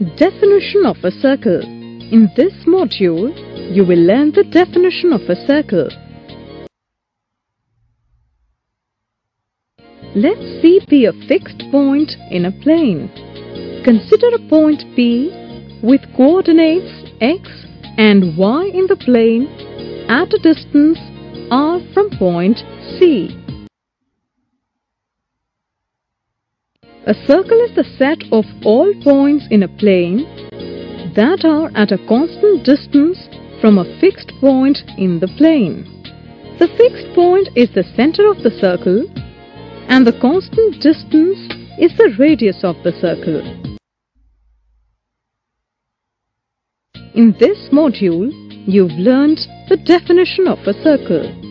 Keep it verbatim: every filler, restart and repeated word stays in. Definition of a circle. In this module, you will learn the definition of a circle. Let C be a fixed point in a plane. Consider a point P with coordinates x and y in the plane at a distance r from point C. A circle is the set of all points in a plane that are at a constant distance from a fixed point in the plane. The fixed point is the center of the circle and the constant distance is the radius of the circle. In this module, you've learned the definition of a circle.